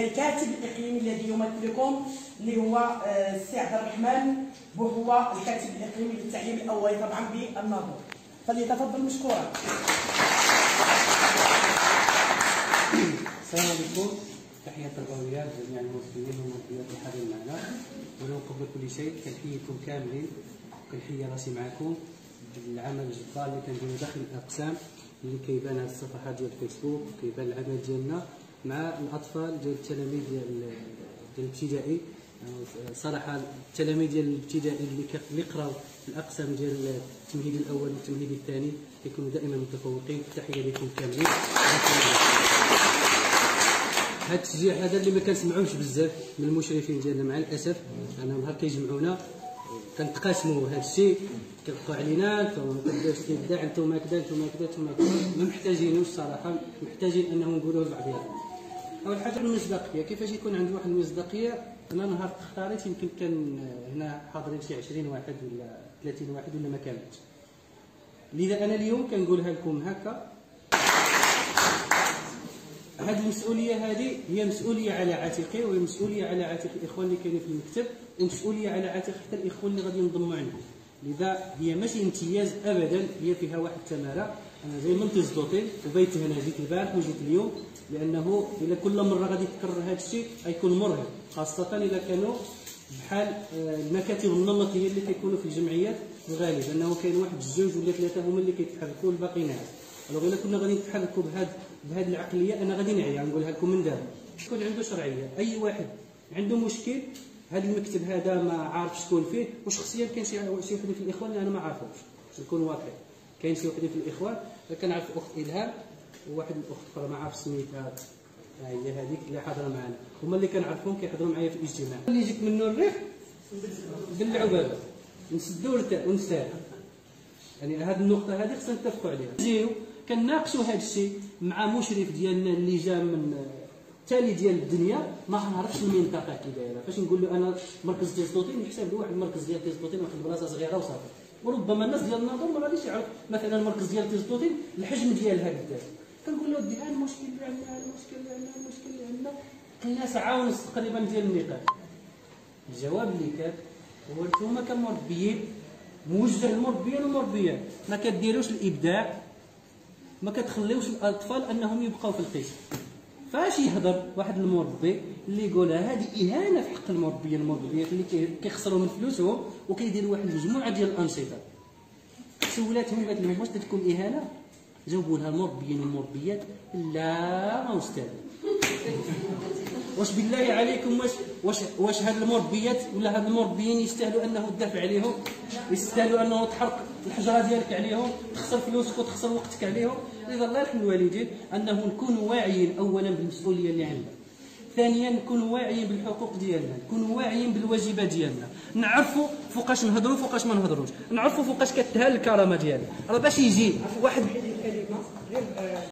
الكاتب الاقليمي الذي يمثلكم اللي هو السي عبد الرحمن وهو الكاتب الاقليمي للتعليم الاولي طبعا بالناظور، فليتفضل مشكورا. السلام عليكم، تحية تربوية لجميع المسلمين والمسلمات اللي حاضرين معنا، ولو قبل كل شيء كنحييكم كاملين وكنحيي راسي معاكم بالعمل الجبار اللي كنديرو داخل الاقسام اللي كيبان على الصفحات ديال الفيسبوك، كيبان العمل ديالنا مع الاطفال ديال التلاميذ ديال الابتدائي. صراحه التلاميذ ديال الابتدائي اللي يقراو الاقسام ديال التمهيدي الاول والتمهيدي الثاني كيكونوا دائما متفوقين. تحيه لكم كاملين. هذا التشجيع هذا اللي ما كنسمعوش بزاف من المشرفين ديالنا مع الاسف، انا نهار كيجمعونا كنتقاسموا هذا الشيء، كيبقوا علينا انتم كديروا استبداع، انتم هكذا انتم هكذا انتم هكذا، ما محتاجينوش صراحه، محتاجين انه نقولوا لبعضنا. اول حاجه المصداقيه، كيفاش يكون عند واحد المصداقيه؟ انا نهار اختاريت يمكن كان هنا حاضرين شي 20 واحد ولا 30 واحد ولا ما كاملش، لذا انا اليوم كنقولها لكم هكا، هذه المسؤوليه هذه هي مسؤوليه على عاتقي وهي مسؤوليه على عاتق الاخوان اللي كاينين في المكتب، مسؤوليه على عاتق حتى الاخوان اللي غادي ينضموا عندنا، لذا هي ماشي امتياز ابدا، هي فيها واحد التماره. انا زي ما انتزدوطي وبيت هنا، جيت البارح وجيت اليوم، لانه الى كل مره غادي تكرر هذا الشيء غيكون مرهق، خاصه اذا كانوا بحال المكاتب النمطيه اللي كيكونوا في الجمعيات الغالب انه كاين واحد الزوج ولا ثلاثه هما اللي كيتحركوا والباقي ناعس. الوغ الا كنا غادي نتحركوا بهذه العقليه انا غادي نعيا، نقولها لكم من دابا، يكون عنده شرعيه. اي واحد عنده مشكل، هذا المكتب هذا ما عارف شكون فيه، وشخصيا كاين شي واحد في الاخوان اللي انا ما عارفهمش، باش نكون واقعي كاين شي واحد في الاخوان، كنعرف الاخت الهام وواحد الاخت اخرى ما عارف سميتها، هي هذيك اللي حاضره معنا، هما اللي كنعرفهم كيحضروا معايا في الاجتماع. اللي يجيك منه الريف بالعبابه نسدو ونساعد، يعني هذه النقطه هذه خصنا نتفقوا عليها. نجيو كنناقشوا هذا الشيء مع مشرف ديالنا اللي جا من التالي ديال الدنيا، ما نعرفش المنطقه كي دايره، فاش نقول له انا مركز تيزبوطي نحسب له واحد المركز ديال تيزبوطي واحد البلاصه صغيره وصافي، وربما الناس ديال الناظور ما غاديش يعرف مثلا المركز ديال تيزبوطي الحجم ديالها قداش. كنقول له ودي ها المشكل اللي عندنا، المشكل اللي عندنا، المشكل اللي عندنا، كنا ساعه ونص تقريبا ديال النقاش. الجواب اللي كان هو نتوما كمربيين موجه للمربيين والمربيات، ما كديروش الابداع، ما كتخليوش الاطفال انهم يبقاو في القسم. فاش يهضر واحد المربي اللي يقولها هذه اهانه في حق المربيين والمربيات اللي كيخسروا من فلوسهم وكيديروا واحد المجموعه ديال الانشطه. سولاتهم قالت لهم واش تكون اهانه؟ جاوبوا لها المربيين والمربيات لا ما استاذ. واش بالله عليكم واش هاد المربيات ولا هاد المربيين يستاهلوا انه تدافع عليهم؟ يستاهلوا انه تحرق الحجره ديالك عليهم، تخسر فلوسك وتخسر وقتك عليهم؟ لذا الله يرحم الوالدين انه نكونوا واعيين اولا بالمسؤوليه اللي عندنا، ثانيا نكونوا واعيين بالحقوق ديالنا، نكونوا واعيين بالواجبات ديالنا، نعرفوا فوقاش نهضروا فوقاش ما نهضروش، نعرفوا فوقاش كتهان الكرامه ديالنا، راه باش يجي واحد